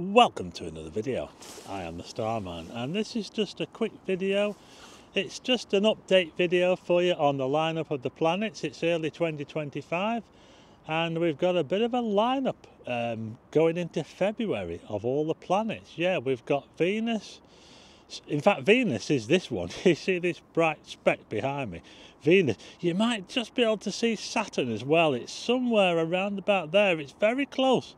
Welcome to another video. I am the Starman and this is just a quick video. It's just an update video for you on the lineup of the planets. It's early 2025 and we've got a bit of a lineup going into February of all the planets. Yeah, we've got Venus. In fact, Venus is this one. You see this bright speck behind me? Venus. You might just be able to see Saturn as well. It's somewhere around about there. It's very close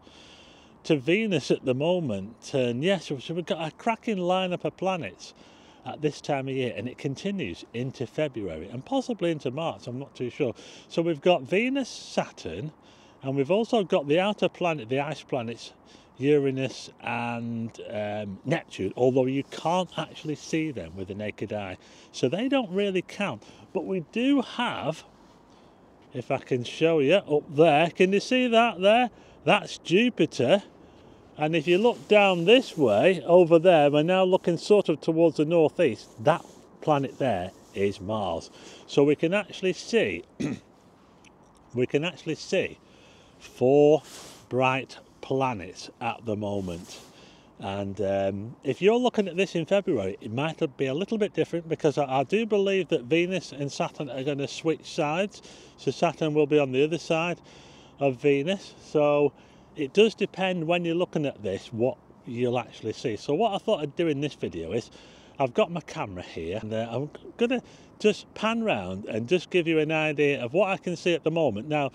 to Venus at the moment. And yes, so we've got a cracking lineup of planets at this time of year, and it continues into February and possibly into March. I'm not too sure. So we've got Venus, Saturn, and we've also got the outer planet, the ice planets, Uranus and Neptune, although you can't actually see them with the naked eye, so they don't really count. But we do have, if I can show you up there, can you see that there? That's Jupiter. And if you look down this way over there, we're now looking sort of towards the northeast. That planet there is Mars. So we can actually see four bright planets at the moment. And if you're looking at this in February, it might be a little bit different, because I do believe that Venus and Saturn are going to switch sides, so Saturn will be on the other side of Venus. So it does depend when you're looking at this what you'll actually see. So what I thought I'd do in this video is I've got my camera here and I'm gonna just pan round and just give you an idea of what I can see at the moment. Now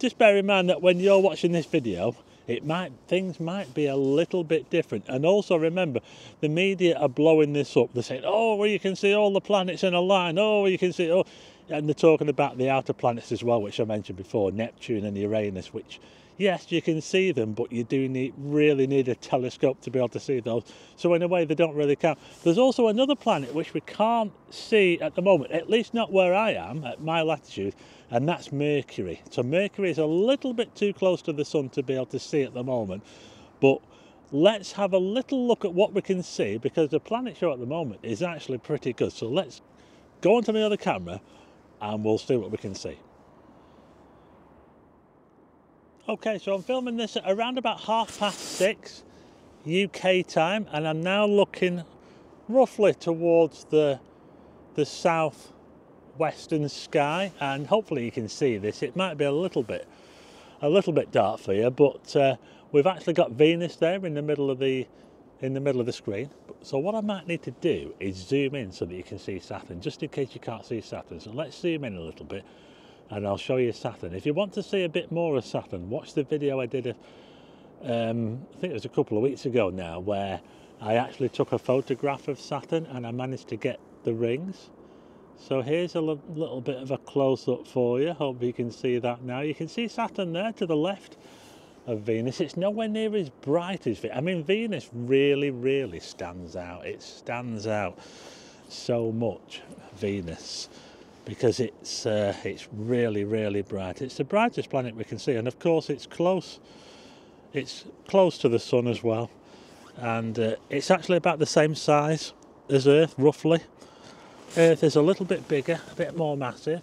just bear in mind that when you're watching this video, things might be a little bit different. And also remember, the media are blowing this up. They're saying, oh, well, you can see all the planets in a line. Oh, you can see, oh. And they're talking about the outer planets as well, which I mentioned before, Neptune and Uranus, which, yes, you can see them, but you do really need a telescope to be able to see those. So in a way, they don't really count. There's also another planet which we can't see at the moment, at least not where I am, at my latitude, and that's Mercury. So Mercury is a little bit too close to the Sun to be able to see at the moment. But let's have a little look at what we can see, because the planet show at the moment is actually pretty good. So let's go onto my other camera and we'll see what we can see. Okay, so I'm filming this at around about 6:30 UK time, and I'm now looking roughly towards the southwestern sky, and hopefully you can see this. It might be a little bit dark for you, but we've actually got Venus there in the middle of the screen. So what I might need to do is zoom in so that you can see Saturn, just in case you can't see Saturn. So let's zoom in a little bit and I'll show you Saturn. If you want to see a bit more of Saturn, watch the video I did of, I think it was a couple of weeks ago now, where I actually took a photograph of Saturn and I managed to get the rings. So here's a little bit of a close-up for you. Hope you can see that now. You can see Saturn there to the left of Venus. It's nowhere near as bright as Venus. I mean, Venus really stands out. It stands out so much, Venus, because it's really bright. It's the brightest planet we can see, and of course it's close to the Sun as well, and it's actually about the same size as Earth, roughly. Earth is a little bit bigger, a bit more massive.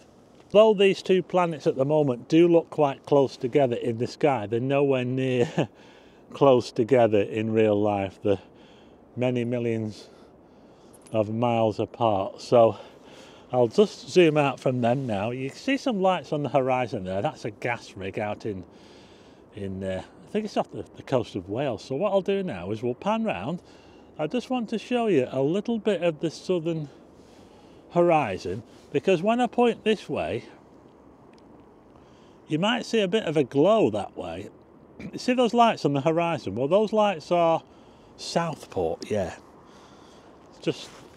Though these two planets at the moment do look quite close together in the sky, they're nowhere near close together in real life. They're many millions of miles apart. So I'll just zoom out from them now. You can see some lights on the horizon there. That's a gas rig out in I think it's off the coast of Wales. So what I'll do now is we'll pan round. I just want to show you a little bit of the southern horizon, because when I point this way, you might see a bit of a glow that way. You see those lights on the horizon? Well, those lights are Southport, yeah.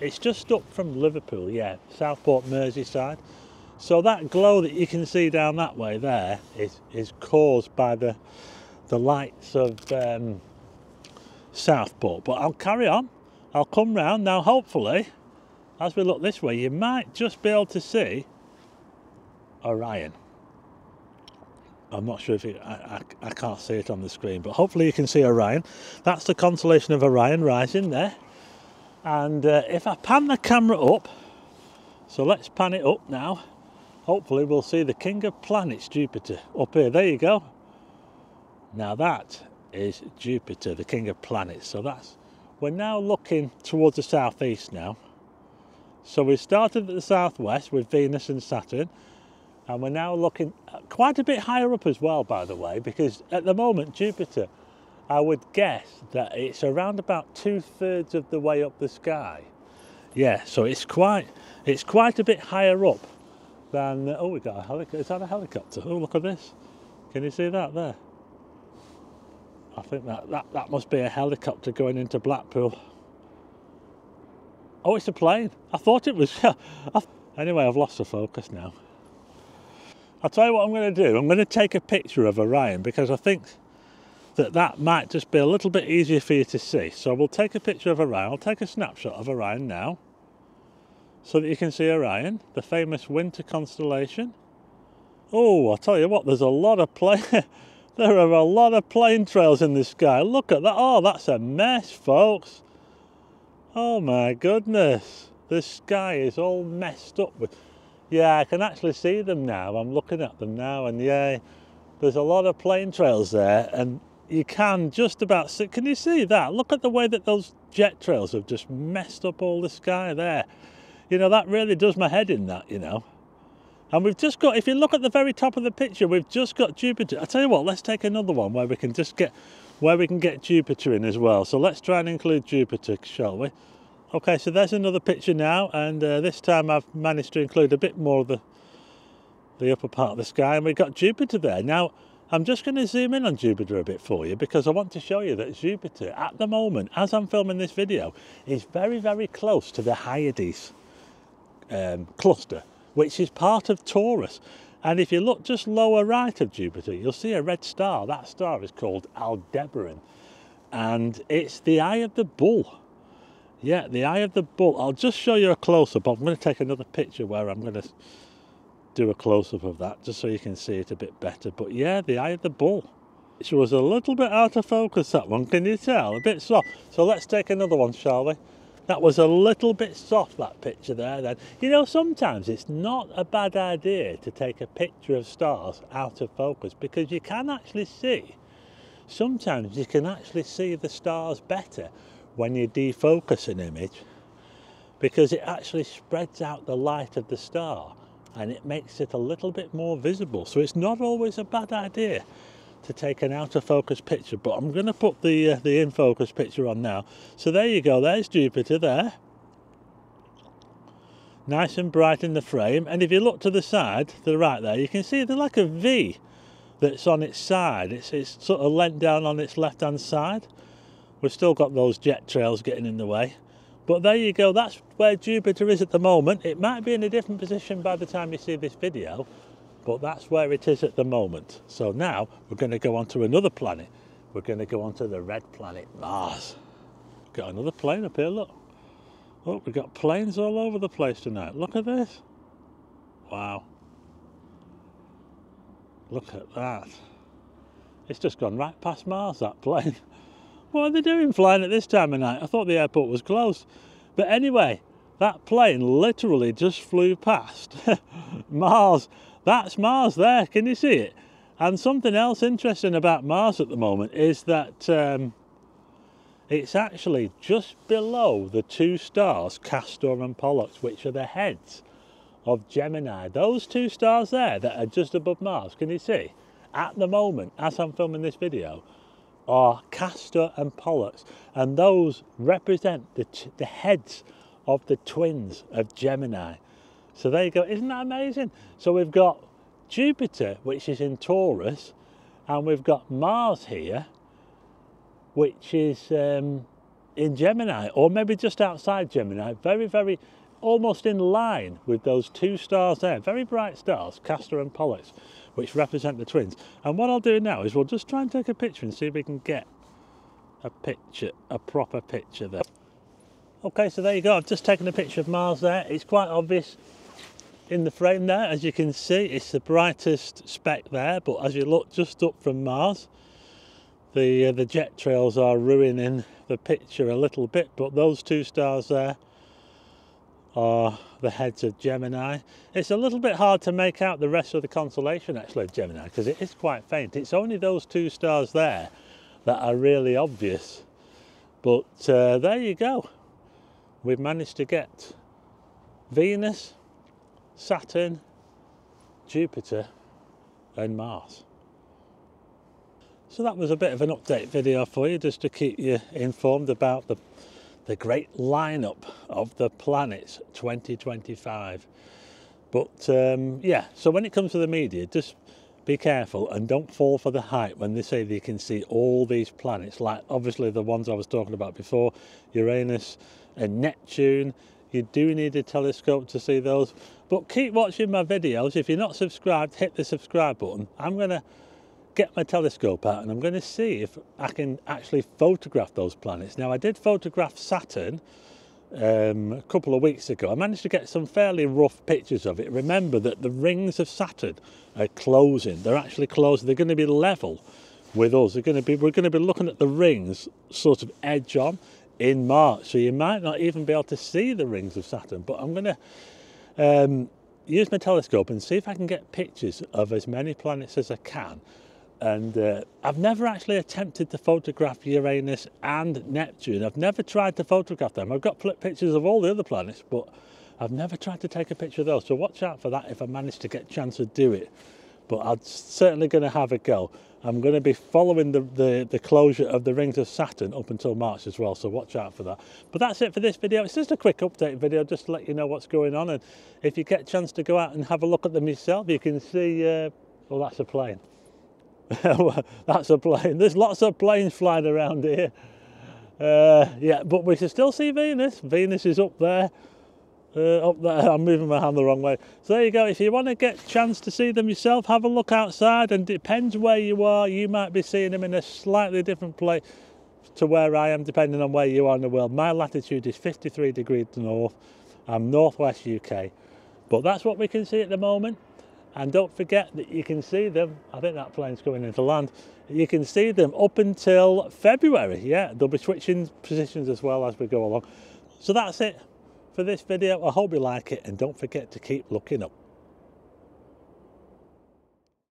It's just up from Liverpool, yeah. Southport, Merseyside. So that glow that you can see down that way there is caused by the lights of Southport. But I'll carry on. I'll come round. Now, hopefully, as we look this way, you might just be able to see Orion. I'm not sure if I can't see it on the screen, but hopefully you can see Orion. That's the constellation of Orion rising there. And if I pan the camera up, so let's pan it up now. Hopefully we'll see the king of planets, Jupiter, up here. There you go. Now that is Jupiter, the king of planets. So that's, we're now looking towards the southeast now. So we started at the southwest with Venus and Saturn, and we're now looking quite a bit higher up as well, by the way, because at the moment Jupiter, I would guess that it's around about 2/3 of the way up the sky. Yeah, so it's quite a bit higher up than, oh, we got a helicopter. Is that a helicopter? Oh, look at this. Can you see that there? I think that must be a helicopter going into Blackpool. Oh, it's a plane. I thought it was. Anyway, I've lost the focus now. I'll tell you what I'm going to do. I'm going to take a picture of Orion, because I think that might just be a little bit easier for you to see. So we'll take a picture of Orion. I'll take a snapshot of Orion now, so that you can see Orion, the famous winter constellation. Oh, I'll tell you what, there's a lot of there are a lot of plane trails in the sky. Look at that. Oh, that's a mess, folks. Oh my goodness, the sky is all messed up with. Yeah, I can actually see them now. I'm looking at them now, and yeah, there's a lot of plane trails there, and you can just about see. Can you see that? Look at the way that those jet trails have just messed up all the sky there. You know, that really does my head in, that, you know. And we've just got, if you look at the very top of the picture, we've just got Jupiter. I tell you what, let's take another one where we can just get, where we can get Jupiter in as well. So let's try and include Jupiter, shall we? Okay, so there's another picture now, and this time I've managed to include a bit more of the upper part of the sky, and we've got Jupiter there. Now, I'm just going to zoom in on Jupiter a bit for you, because I want to show you that Jupiter, at the moment, as I'm filming this video, is very, very close to the Hyades cluster, which is part of Taurus. And if you look just lower right of Jupiter, you'll see a red star. That star is called Aldebaran, and it's the eye of the bull. Yeah, the eye of the bull. I'll just show you a close-up. I'm going to take another picture where I'm going to do a close-up of that, just so you can see it a bit better. But yeah, the eye of the bull. It was a little bit out of focus, that one. Can you tell? A bit soft. So let's take another one, shall we? That was a little bit soft, that picture there then. You know, sometimes it's not a bad idea to take a picture of stars out of focus, because you can actually see, sometimes you can actually see the stars better when you defocus an image, because it actually spreads out the light of the star and it makes it a little bit more visible. So it's not always a bad idea to take an out of focus picture, but I'm going to put the in focus picture on now. So there you go, there's Jupiter there, nice and bright in the frame. And if you look to the side, to the right there, you can see there's like a V that's on its side. It's sort of lent down on its left hand side. We've still got those jet trails getting in the way, but there you go, that's where Jupiter is at the moment. It might be in a different position by the time you see this video, but that's where it is at the moment. So now we're going to go on to another planet. We're going to go on to the red planet Mars. Got another plane up here, look. Oh, we've got planes all over the place tonight. Look at this. Wow. Look at that. It's just gone right past Mars, that plane. What are they doing flying at this time of night? I thought the airport was closed. But anyway, that plane literally just flew past Mars. That's Mars there, can you see it? And something else interesting about Mars at the moment is that it's actually just below the two stars, Castor and Pollux, which are the heads of Gemini. Those two stars there that are just above Mars, can you see? At the moment, as I'm filming this video, are Castor and Pollux, and those represent the heads of the twins of Gemini. So there you go, isn't that amazing? So we've got Jupiter, which is in Taurus, and we've got Mars here, which is in Gemini, or maybe just outside Gemini, very, very, almost in line with those two stars there, very bright stars, Castor and Pollux, which represent the twins. And what I'll do now is we'll just try and take a picture and see if we can get a picture, a proper picture there. Okay, so there you go, I've just taken a picture of Mars there. It's quite obvious in the frame there, as you can see, it's the brightest speck there, but as you look just up from Mars, the jet trails are ruining the picture a little bit, but those two stars there are the heads of Gemini. It's a little bit hard to make out the rest of the constellation actually of Gemini, because it is quite faint. It's only those two stars there that are really obvious. But there you go. We've managed to get Venus, Saturn, Jupiter and Mars. So that was a bit of an update video for you, just to keep you informed about the great lineup of the planets 2025. But yeah, so when it comes to the media, just be careful and don't fall for the hype when they say they can see all these planets, like obviously the ones I was talking about before, Uranus and Neptune. You do need a telescope to see those. But keep watching my videos. If you're not subscribed, hit the subscribe button. I'm going to get my telescope out and I'm going to see if I can actually photograph those planets. Now, I did photograph Saturn a couple of weeks ago. I managed to get some fairly rough pictures of it. Remember that the rings of Saturn are closing. They're actually closing. They're going to be level with us. They're going to be, we're going to be looking at the rings sort of edge on in March, so you might not even be able to see the rings of Saturn. But I'm going to use my telescope and see if I can get pictures of as many planets as I can. And I've never actually attempted to photograph Uranus and Neptune. I've never tried to photograph them. I've got pictures of all the other planets, but I've never tried to take a picture of those. So watch out for that if I manage to get a chance to do it. But I'm certainly going to have a go. I'm going to be following the closure of the rings of Saturn up until March as well, so watch out for that. But that's it for this video. It's just a quick update video just to let you know what's going on. And if you get a chance to go out and have a look at them yourself, you can see... well, that's a plane. That's a plane. There's lots of planes flying around here. Yeah, but we can still see Venus. Venus is up there. Up there, I'm moving my hand the wrong way. So there you go. If you want to get a chance to see them yourself, have a look outside, and depends where you are, you might be seeing them in a slightly different place to where I am, depending on where you are in the world. My latitude is 53 degrees north. I'm northwest UK, but that's what we can see at the moment. And don't forget that you can see them, I think that plane's coming into land, you can see them up until February. Yeah, they'll be switching positions as well as we go along. So that's it for this video. I hope you like it, and don't forget to keep looking up.